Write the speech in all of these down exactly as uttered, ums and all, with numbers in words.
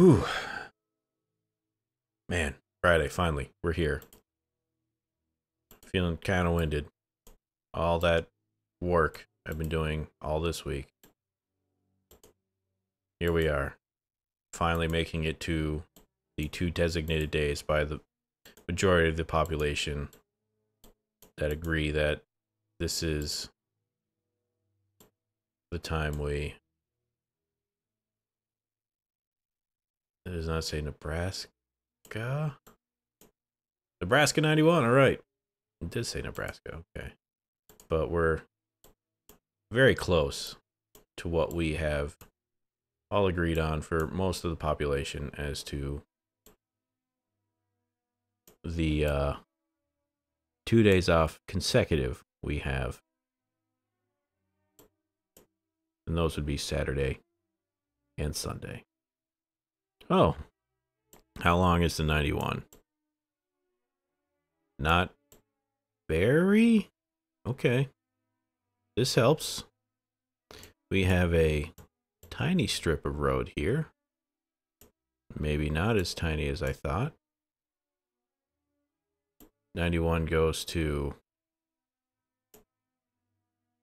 Whew. Man, Friday, finally. We're here. Feeling kind of winded. All that work I've been doing all this week. Here we are. Finally making it to the two designated days by the majority of the population that agree that this is the time we... It does not say Nebraska. Nebraska ninety-one, alright. It did say Nebraska, okay. But we're very close to what we have all agreed on for most of the population as to the uh, two days off consecutive we have. And those would be Saturday and Sunday. Oh, how long is the ninety-one? Not very? Okay. This helps. We have a tiny strip of road here. Maybe not as tiny as I thought. ninety-one goes to...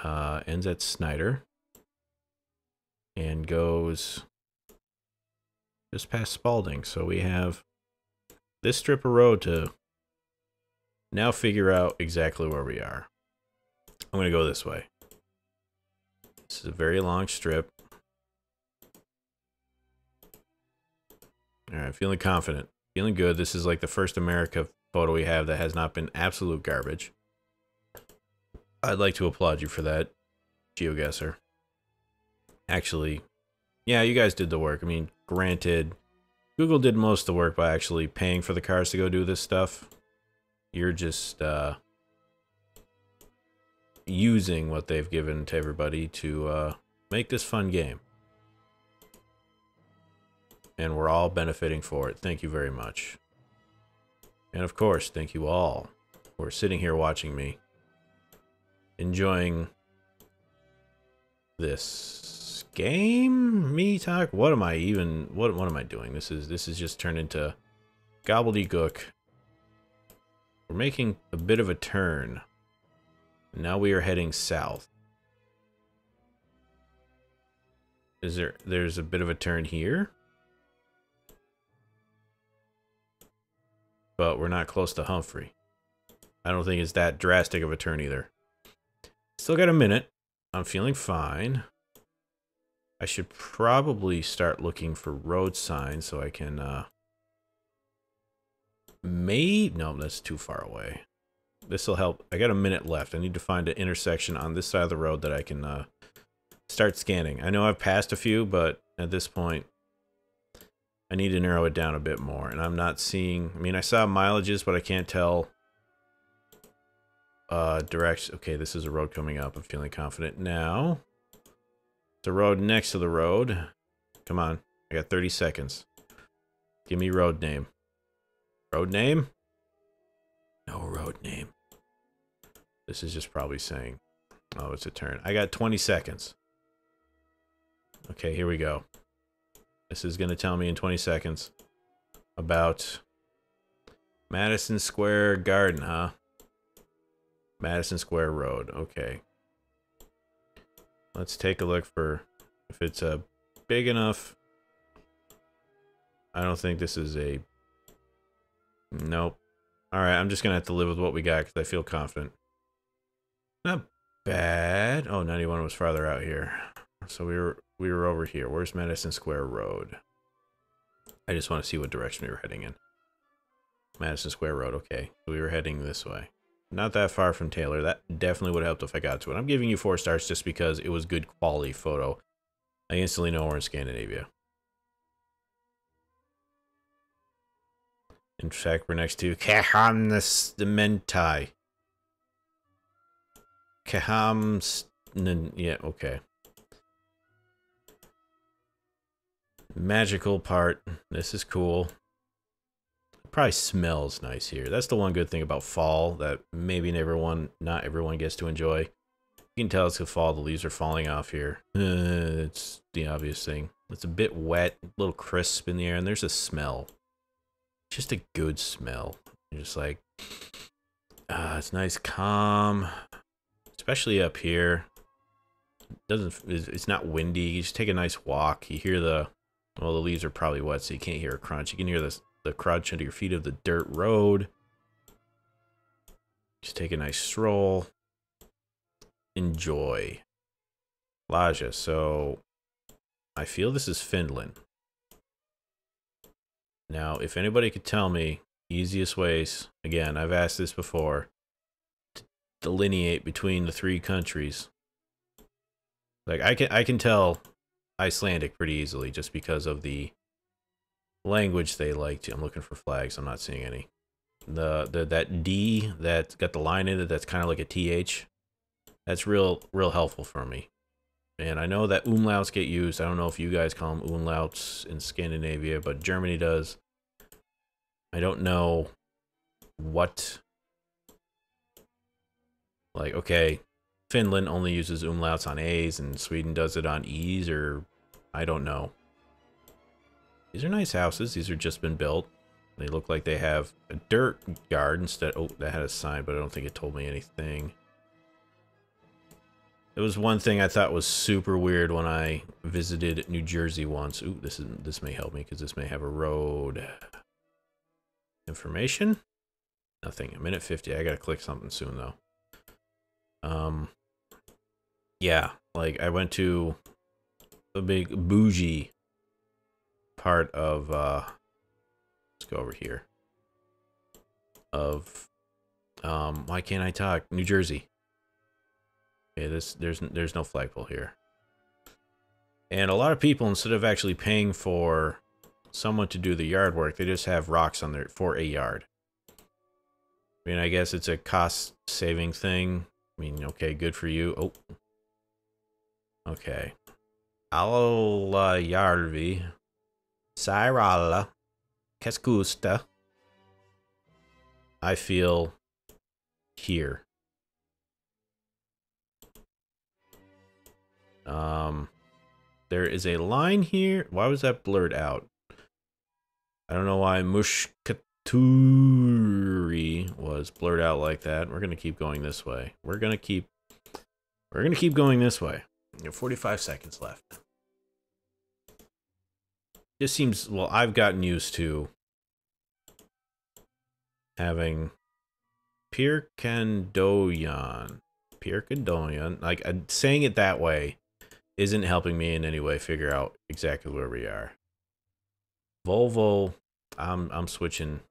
Uh, ends at Snyder. And goes... just past Spalding, so we have this strip of road to now figure out exactly where we are. I'm gonna go this way. This is a very long strip. Alright, feeling confident. Feeling good. This is like the first America photo we have that has not been absolute garbage. I'd like to applaud you for that, GeoGuessr. Actually, yeah, you guys did the work. I mean, granted, Google did most of the work by actually paying for the cars to go do this stuff. You're just uh, using what they've given to everybody to uh, make this fun game. And we're all benefiting for it. Thank you very much. And of course, thank you all who are sitting here watching me, enjoying this game me talk. What am I even what what am I doing? This is this is just turned into gobbledygook. We're making a bit of a turn. Now we are heading south. Is there there's a bit of a turn here? But we're not close to Humphrey. I don't think it's that drastic of a turn either. Still got a minute. I'm feeling fine. I should probably start looking for road signs so I can, uh... Maybe... No, that's too far away. This'll help. I got a minute left. I need to find an intersection on this side of the road that I can, uh... start scanning. I know I've passed a few, but at this point... I need to narrow it down a bit more, and I'm not seeing... I mean, I saw mileages, but I can't tell... Uh, direction... Okay, this is a road coming up. I'm feeling confident now. The road next to the road. Come on. I got thirty seconds. Give me road name. Road name? No road name. This is just probably saying, oh, it's a turn. I got twenty seconds. Okay, here we go. This is going to tell me in twenty seconds about Madison Square Garden, huh? Madison Square Road. Okay. Let's take a look for if it's a big enough. I don't think this is a... Nope. Alright, I'm just going to have to live with what we got because I feel confident. Not bad. Oh, ninety-one was farther out here. So we were, we were over here. Where's Madison Square Road? I just want to see what direction we were heading in. Madison Square Road, okay. So we were heading this way. Not that far from Taylor. That definitely would have helped if I got to it. I'm giving you four stars just because it was good quality photo. I instantly know we're in Scandinavia. In fact, we're next to Kehamnestamentai. Kehamnestamentai. Yeah, okay. Magical part. This is cool. Probably smells nice here. That's the one good thing about fall that maybe everyone, not everyone gets to enjoy. You can tell it's the fall. The leaves are falling off here. Uh, it's the obvious thing. It's a bit wet, a little crisp in the air, and there's a smell. Just a good smell. You're just like, ah, uh, it's nice, calm. Especially up here. It doesn't, it's not windy. You just take a nice walk. You hear the, well, the leaves are probably wet, so you can't hear a crunch. You can hear the, the crunch under your feet of the dirt road. Just take a nice stroll. Enjoy. Laja, so I feel this is Finland. Now, if anybody could tell me easiest ways, again, I've asked this before, to delineate between the three countries. Like, I can, I can tell Icelandic pretty easily just because of the language they like to. I'm looking for flags. I'm not seeing any. The, the that D that's got the line in it that's kind of like a T H, that's real, real helpful for me. And I know that umlauts get used. I don't know if you guys call them umlauts in Scandinavia, but Germany does. I don't know what... Like, okay, Finland only uses umlauts on A's, and Sweden does it on E's, or... I don't know. These are nice houses. These have just been built. They look like they have a dirt yard instead... Oh, that had a sign, but I don't think it told me anything. It was one thing I thought was super weird when I visited New Jersey once. Ooh, this is, this may help me because this may have a road. Information? Nothing. A minute fifty. I gotta click something soon though. Um, yeah, like I went to a big bougie part of. Uh, let's go over here. Of, um, why can't I talk? New Jersey. Okay, this, there's there's no flagpole here. And a lot of people, instead of actually paying for someone to do the yard work, they just have rocks on there for a yard. I mean, I guess it's a cost-saving thing. I mean, okay, good for you. Oh. Okay. Alo Yarvi. Sairala. Keskusta. I feel here. Um, there is a line here. Why was that blurred out? I don't know why Mushkaturi was blurred out like that. We're going to keep going this way. We're going to keep, we're going to keep going this way. You have forty-five seconds left. This seems, well, I've gotten used to having Pierkandoyan. Pierkandoyan. Like, saying it that way isn't helping me in any way figure out exactly where we are. Volvo, I'm, I'm switching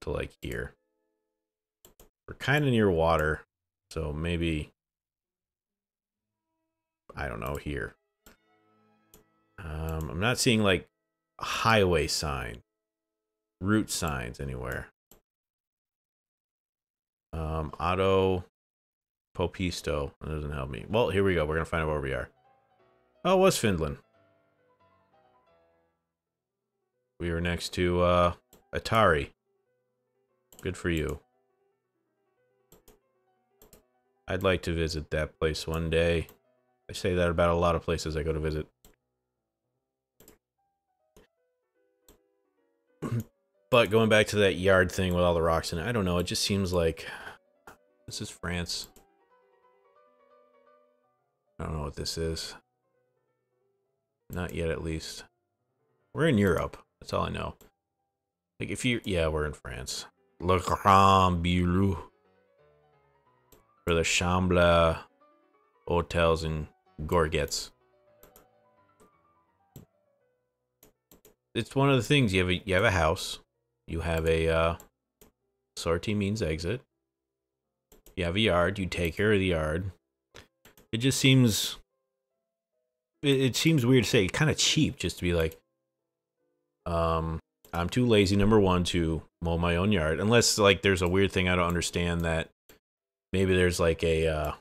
to like here. We're kind of near water, so maybe, I don't know, here. Um, I'm not seeing like a highway sign, route signs anywhere. Um, auto Popisto, that doesn't help me. Well, here we go. We're going to find out where we are. Oh, it was Finland. We were next to uh, Atari. Good for you. I'd like to visit that place one day. I say that about a lot of places I go to visit. But going back to that yard thing with all the rocks in it, I don't know. It just seems like this is France. I don't know what this is. Not yet, at least. We're in Europe. That's all I know. Like, if you... Yeah, we're in France. Le Grand Bureau. For the Chambre Hotels and Gorgets. It's one of the things. You have a, you have a house. You have a... Uh, sortie means exit. You have a yard. You take care of the yard. It just seems, it, it seems weird to say, kind of cheap just to be like, um, I'm too lazy, number one, to mow my own yard. Unless, like, there's a weird thing I don't understand that maybe there's, like, a, uh,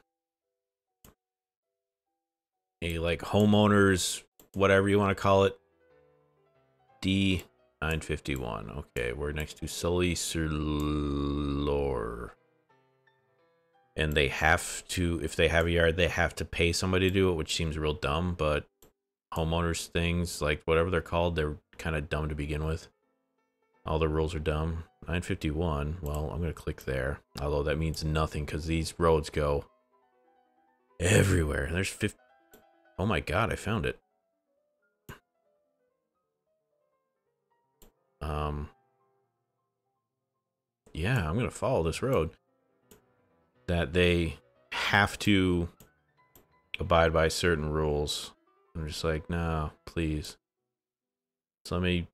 a, like, homeowners, whatever you want to call it. D nine fifty-one. Okay, we're next to Sully-sur-Loire. And they have to, if they have a yard, they have to pay somebody to do it, which seems real dumb, but homeowners things, like whatever they're called, they're kind of dumb to begin with. All the rules are dumb. nine fifty-one, well, I'm going to click there. Although that means nothing because these roads go everywhere. There's fifty. Oh my god, I found it. Um. Yeah, I'm going to follow this road that they have to abide by certain rules. I'm just like, no, please. So let me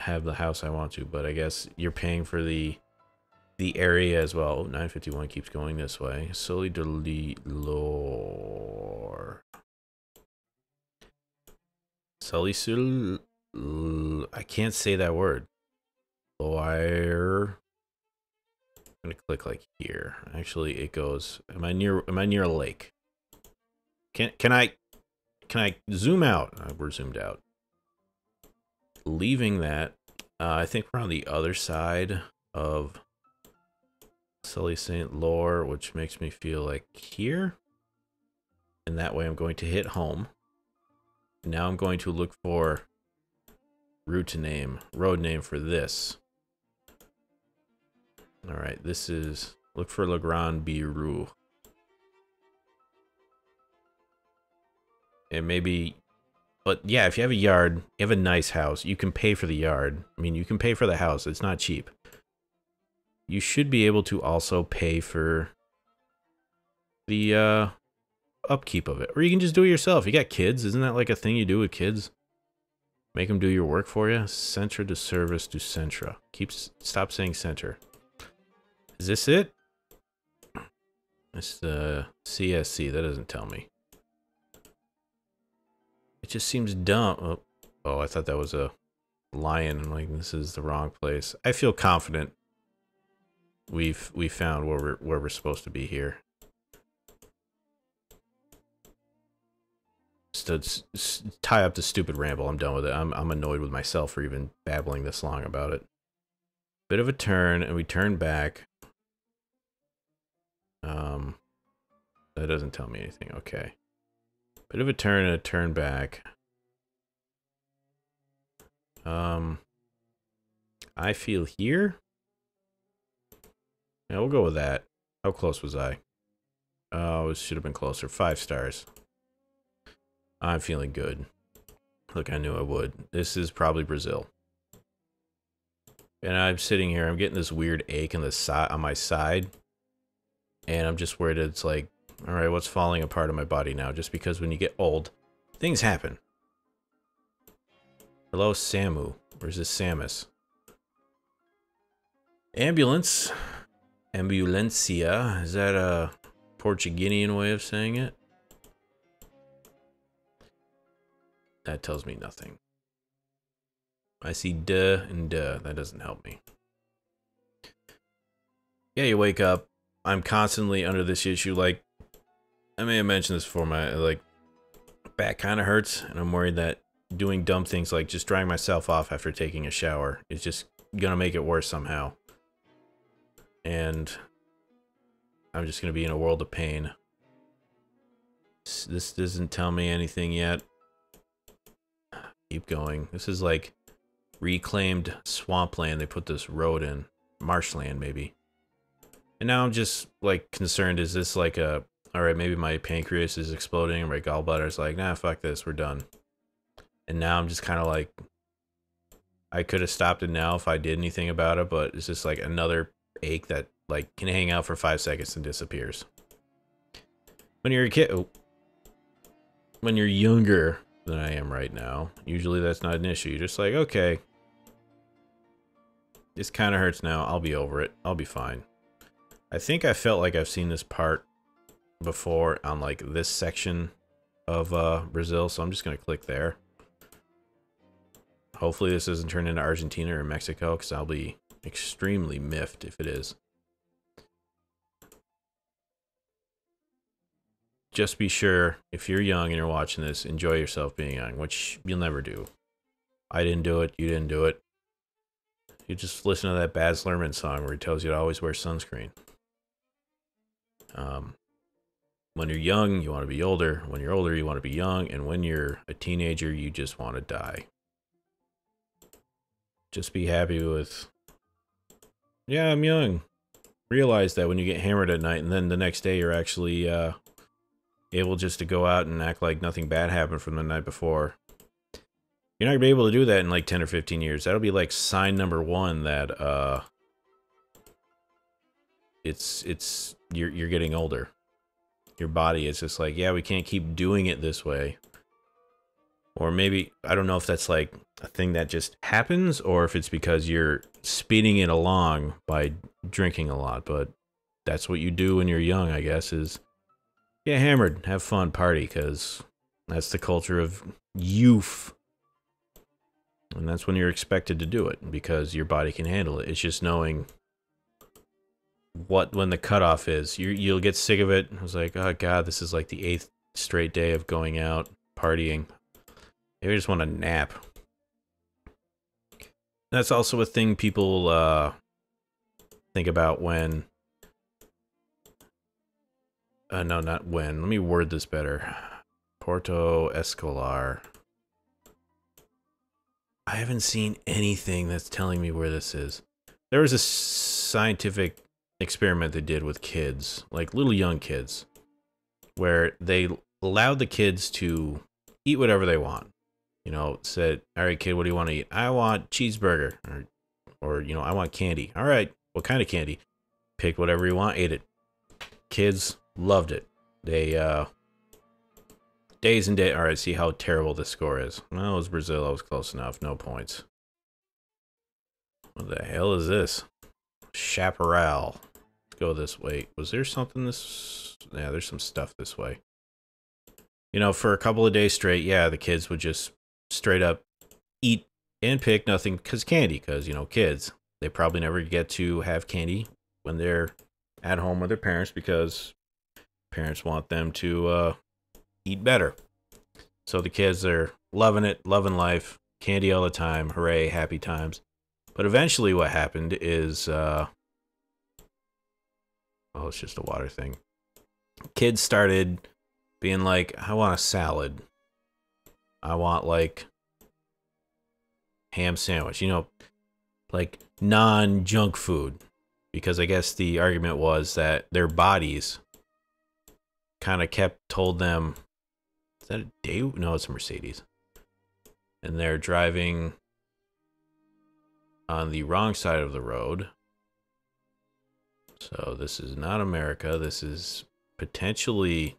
have the house I want to, but I guess you're paying for the the area as well. Oh, nine fifty-one keeps going this way. Sully-sur-Loire. Sully-sur-Loire. I can't say that word. Loire. I'm gonna click like here. Actually, it goes. Am I near? Am I near a lake? Can can I can I zoom out? Uh, we're zoomed out. Leaving that, uh, I think we're on the other side of Sully-sur-Loire, which makes me feel like here. And that way I'm going to hit home. Now I'm going to look for route name, road name for this. Alright, this is, look for Le Grand Bureau. And maybe... But yeah, if you have a yard, you have a nice house, you can pay for the yard. I mean, you can pay for the house. It's not cheap. You should be able to also pay for the uh, upkeep of it. Or you can just do it yourself. You got kids. Isn't that like a thing you do with kids? Make them do your work for you? Centre de service du centre. Keep, stop saying center. Is this it? It's the C S C. That doesn't tell me. Just seems dumb. Oh, oh, I thought that was a lion. I'm like, this is the wrong place. I feel confident we've we found where we're where we're supposed to be here. So tie up the stupid ramble. I'm done with it. I'm I'm annoyed with myself for even babbling this long about it. Bit of a turn, and we turn back. Um, that doesn't tell me anything. Okay. Bit of a turn and a turn back. Um, I feel here. Yeah, we'll go with that. How close was I? Oh, it should have been closer. Five stars. I'm feeling good. Look, I knew I would. This is probably Brazil. And I'm sitting here. I'm getting this weird ache on the side, on my side, and I'm just worried it's like. Alright, what's falling apart in my body now? Just because when you get old, things happen. Hello, Samu. Where's this Samus? Ambulance. Ambulância. Is that a Portuguese way of saying it? That tells me nothing. I see duh and duh. That doesn't help me. Yeah, you wake up. I'm constantly under this issue, like... I may have mentioned this before, my, like, back kind of hurts, and I'm worried that doing dumb things like just drying myself off after taking a shower is just gonna make it worse somehow. And I'm just gonna be in a world of pain. This doesn't tell me anything yet. Keep going. This is like reclaimed swampland they put this road in. Marshland, maybe. And now I'm just, like, concerned, is this like a... Alright, maybe my pancreas is exploding, and my gallbladder's like, nah, fuck this, we're done. And now I'm just kind of like, I could have stopped it now if I did anything about it, but it's just like another ache that like can hang out for five seconds and disappears. When you're a kid, oh, when you're younger than I am right now, usually that's not an issue. You're just like, okay, this kind of hurts now, I'll be over it, I'll be fine. I think I felt like I've seen this part before on like this section of uh, Brazil, so I'm just gonna click there. Hopefully this doesn't turn into Argentina or Mexico, because I'll be extremely miffed if it is. Just be sure, if you're young and you're watching this, enjoy yourself being young, which you'll never do. I didn't do it, you didn't do it. You just listen to that Baz Luhrmann song where he tells you to always wear sunscreen. Um... When you're young, you want to be older. When you're older, you want to be young. And when you're a teenager, you just want to die. Just be happy with, yeah, I'm young. Realize that when you get hammered at night, and then the next day you're actually uh, able just to go out and act like nothing bad happened from the night before. You're not going to be able to do that in like ten or fifteen years. That'll be like sign number one that uh, it's, it's, you're, you're getting older. Your body is just like, yeah, we can't keep doing it this way. Or maybe, I don't know if that's like a thing that just happens, or if it's because you're speeding it along by drinking a lot, but that's what you do when you're young, I guess, is get hammered, have fun, party, because that's the culture of youth. And that's when you're expected to do it, because your body can handle it. It's just knowing what, when the cutoff is. You, you'll get sick of it. I was like, oh god, this is like the eighth straight day of going out, partying. Maybe I just want to nap. That's also a thing people uh, think about when... Uh, no, not when. Let me word this better. Porto Escolar. I haven't seen anything that's telling me where this is. There was a scientific experiment they did with kids, like little young kids, where they allowed the kids to eat whatever they want. You know, said, all right, kid, what do you want to eat? I want cheeseburger. Or, or, you know, I want candy. All right, what kind of candy? Pick whatever you want, ate it. Kids loved it. They, uh, days and days. All right, see how terrible this score is. Well, it was Brazil. I was close enough. No points. What the hell is this? Chaparral. Let's go this way. Was there something this... Yeah, there's some stuff this way. You know, for a couple of days straight, yeah, the kids would just straight up eat and pick nothing, because candy, because, you know, kids, they probably never get to have candy when they're at home with their parents, because parents want them to uh, eat better. So the kids are loving it, loving life, candy all the time, hooray, happy times. But eventually what happened is, uh, oh, it's just a water thing. Kids started being like, I want a salad. I want, like, ham sandwich. You know, like, non-junk food. Because I guess the argument was that their bodies kind of kept, told them, is that a day? No, it's a Mercedes. And they're driving on the wrong side of the road. So this is not America. This is potentially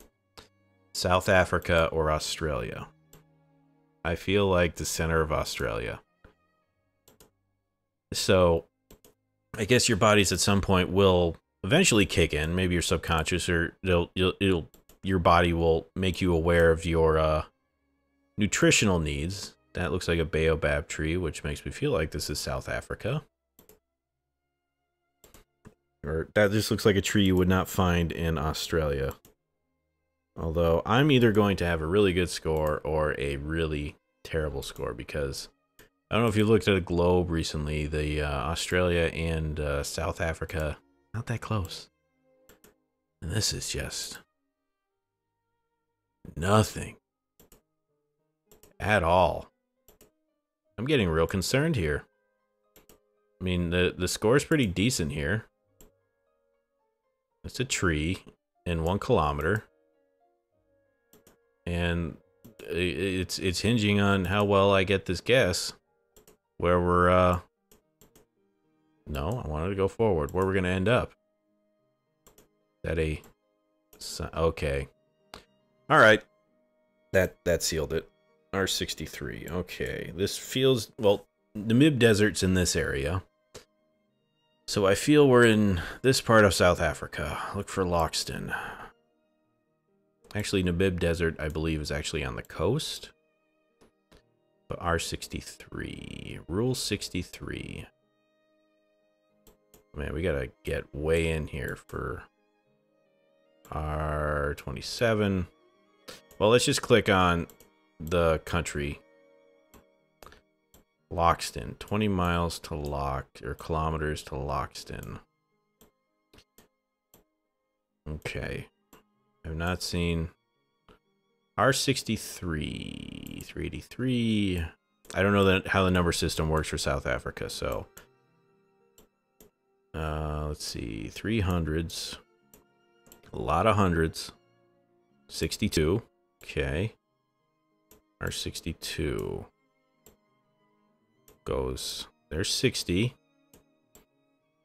South Africa or Australia. I feel like the center of Australia. So I guess your bodies at some point will eventually kick in. Maybe your subconscious, or it'll, it'll, it'll, your body will make you aware of your uh, nutritional needs. That looks like a baobab tree, which makes me feel like this is South Africa. Or that just looks like a tree you would not find in Australia. Although, I'm either going to have a really good score or a really terrible score, because I don't know if you looked at a globe recently, the uh, Australia and uh, South Africa, not that close. And this is just nothing at all. I'm getting real concerned here. I mean, the, the score is pretty decent here. It's a tree in one kilometer. And it's it's hinging on how well I get this guess, where we're, uh, no, I wanted to go forward, where we're going to end up. Is that a, okay. All right. That, that sealed it. R sixty-three, okay. This feels, well, Namib Desert's in this area. So I feel we're in this part of South Africa. Look for Loxton. Actually, Namib Desert, I believe, is actually on the coast. But R sixty-three. Rule sixty-three. Man, we gotta get way in here for R twenty-seven. Well, let's just click on the country. Loxton. twenty miles to Loxton, or kilometers to Loxton. Okay. I've not seen R sixty-three, three eighty-three. I don't know that how the number system works for South Africa, so uh, let's see, three hundreds, a lot of hundreds, sixty-two, okay, R sixty-two goes, there's sixty.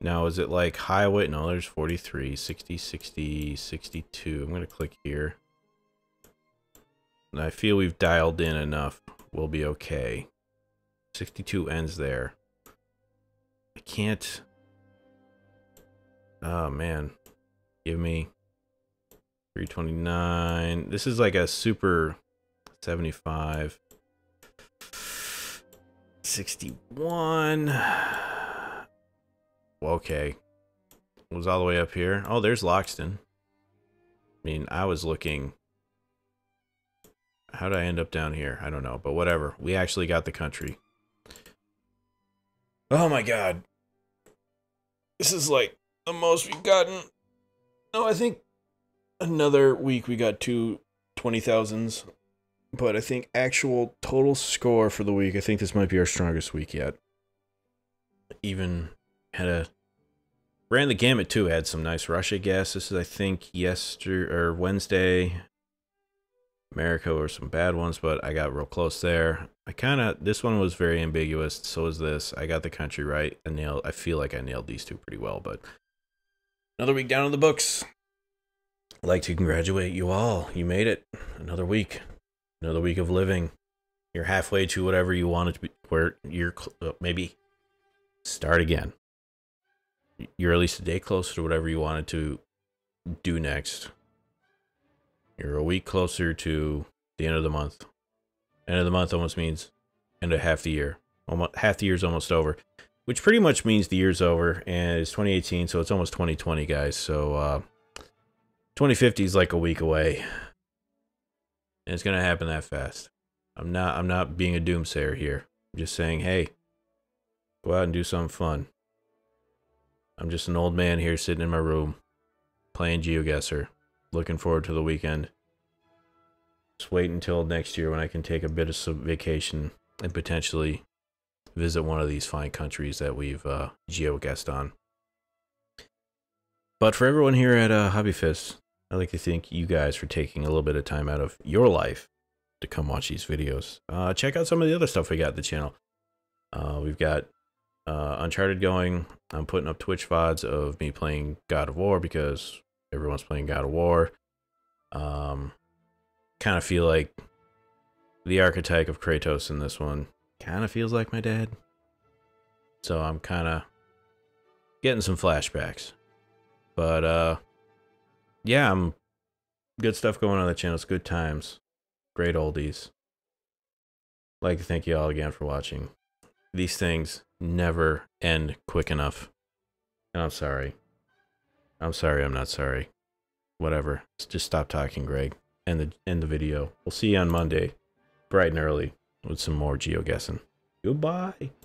Now, is it like highway? No, there's forty-three, sixty, sixty, sixty-two. I'm going to click here. And I feel we've dialed in enough. We'll be okay. sixty-two ends there. I can't. Oh, man. Give me three twenty-nine. This is like a super seventy-five. sixty-one. Okay, it was all the way up here. Oh, there's Loxton. I mean, I was looking. How did I end up down here? I don't know, but whatever. We actually got the country. Oh my god. This is like the most we've gotten. No, I think another week we got two twenty thousands. But I think actual total score for the week, I think this might be our strongest week yet. Even... Had a ran the gamut too. Had some nice Russia guess. This is I think yesterday or Wednesday. America were some bad ones, but I got real close there. I kind of this one was very ambiguous. So is this. I got the country right. I nailed. I feel like I nailed these two pretty well. But another week down in the books. I'd like to congratulate you all. You made it. Another week. Another week of living. You're halfway to whatever you wanted to be. Where you're uh, maybe start again. You're at least a day closer to whatever you wanted to do next. You're a week closer to the end of the month. End of the month almost means end of half the year. Almost half the year's almost over, which pretty much means the year's over, and it's twenty eighteen, so it's almost twenty twenty, guys. So uh, twenty fifty is like a week away, and it's gonna happen that fast. I'm not. I'm not being a doomsayer here. I'm just saying, hey, go out and do something fun. I'm just an old man here sitting in my room, playing GeoGuessr, looking forward to the weekend. Just wait until next year when I can take a bit of vacation and potentially visit one of these fine countries that we've uh, GeoGuessed on. But for everyone here at uh, Hobby Fist, I'd like to thank you guys for taking a little bit of time out of your life to come watch these videos. Uh, check out some of the other stuff we got at the channel. Uh, we've got Uh, Uncharted going. I'm putting up Twitch V O Ds of me playing God of War because everyone's playing God of War. Um, kind of feel like the archetype of Kratos in this one kind of feels like my dad. So I'm kind of getting some flashbacks. But uh, yeah, I'm good stuff going on the channel. It's good times. Great oldies. I'd like to thank you all again for watching. These things never end quick enough. And I'm sorry. I'm sorry I'm not sorry. Whatever. Just stop talking, Greg. End the, end the video. We'll see you on Monday, bright and early, with some more GeoGuessing. Goodbye.